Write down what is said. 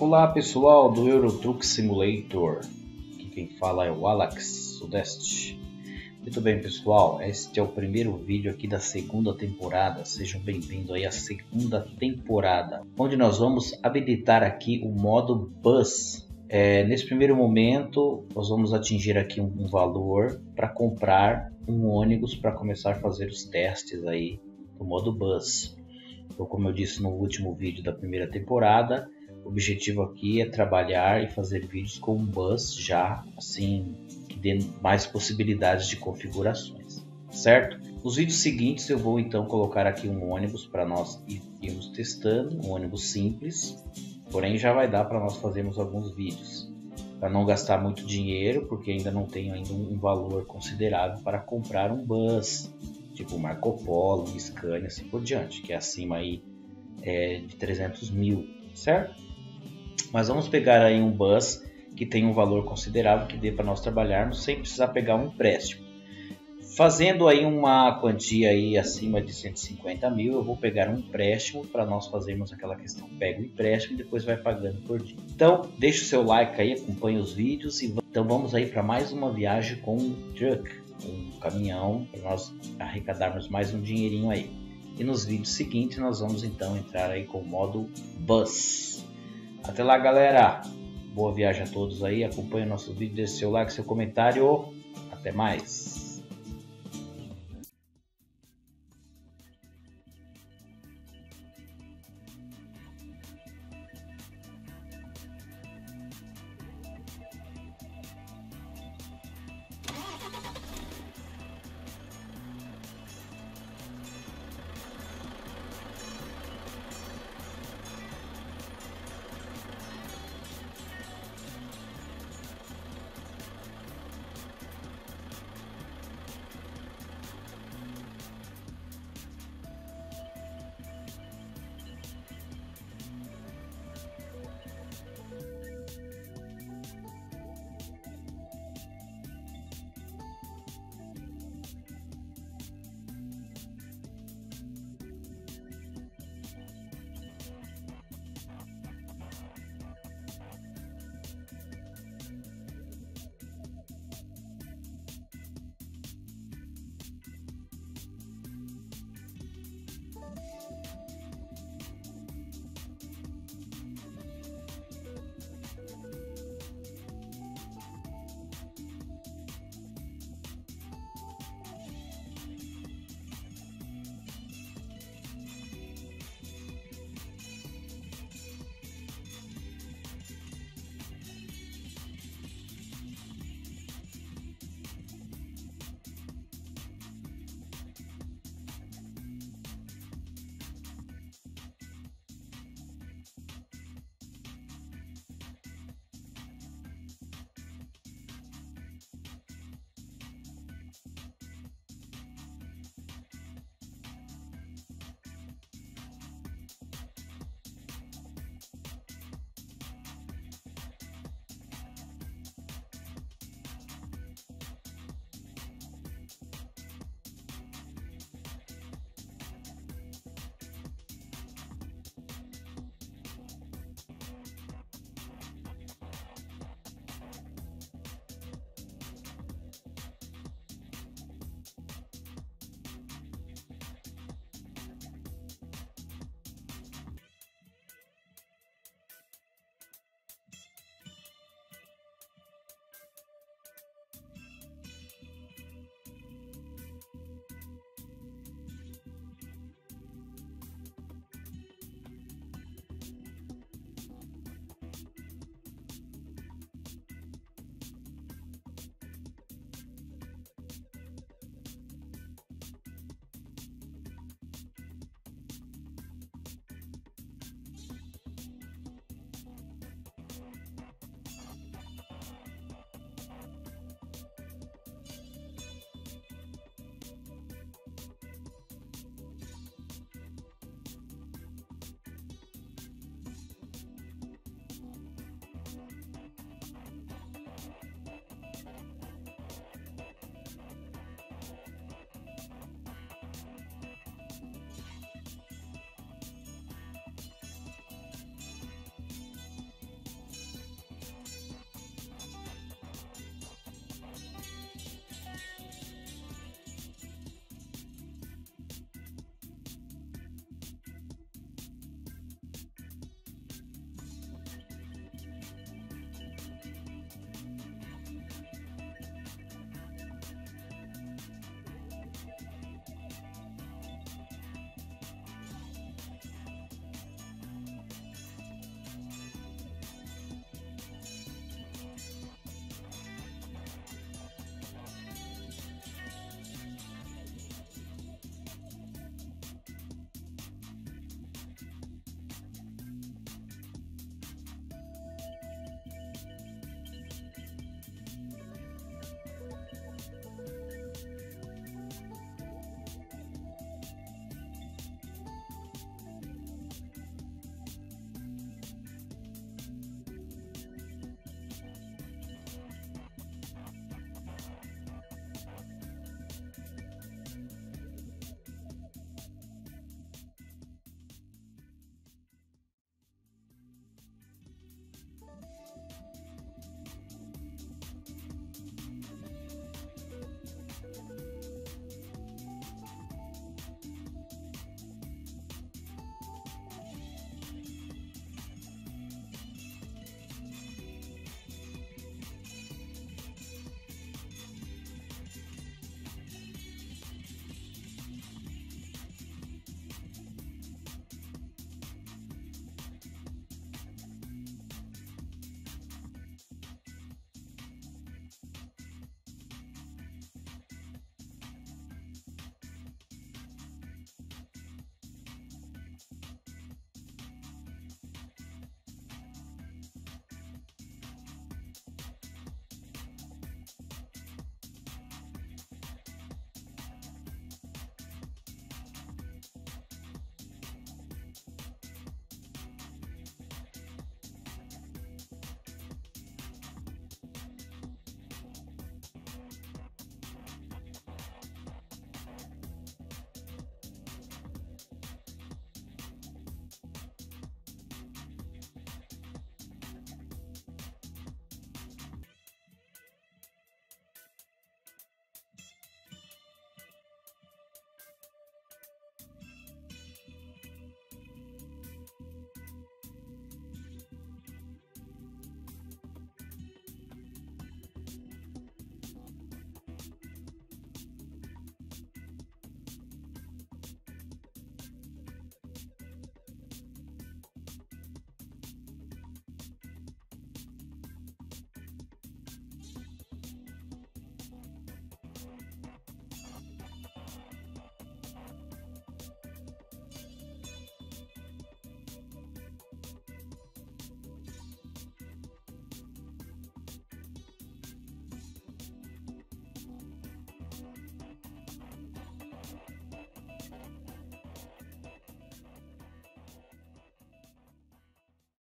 Olá pessoal do Euro Truck Simulator, aqui quem fala é o Alex Sudeste. Muito bem pessoal, este é o primeiro vídeo aqui da segunda temporada, sejam bem-vindos aí à segunda temporada, onde nós vamos habilitar aqui o modo Bus. Nesse primeiro momento nós vamos atingir aqui um valor para comprar um ônibus para começar a fazer os testes aí do modo Bus. Então, como eu disse no último vídeo da primeira temporada, o objetivo aqui é trabalhar e fazer vídeos com um bus já assim que dê mais possibilidades de configurações, certo? Nos vídeos seguintes eu vou então colocar aqui um ônibus para nós irmos testando, um ônibus simples, porém já vai dar para nós fazermos alguns vídeos, para não gastar muito dinheiro, porque ainda não tenho ainda um valor considerável para comprar um bus, tipo Marco Polo, Scania, assim por diante, que é acima aí de 300 mil, certo? Mas vamos pegar aí um bus que tem um valor considerável que dê para nós trabalharmos sem precisar pegar um empréstimo. Fazendo aí uma quantia aí acima de 150 mil, eu vou pegar um empréstimo para nós fazermos aquela questão. Pega o empréstimo e depois vai pagando por dia. Então, deixa o seu like aí, acompanha os vídeos. Então vamos aí para mais uma viagem com um truck, um caminhão, para nós arrecadarmos mais um dinheirinho aí. E nos vídeos seguintes nós vamos então entrar aí com o modo Bus. Até lá galera, boa viagem a todos aí, acompanhe o nosso vídeo, deixe seu like, seu comentário, até mais.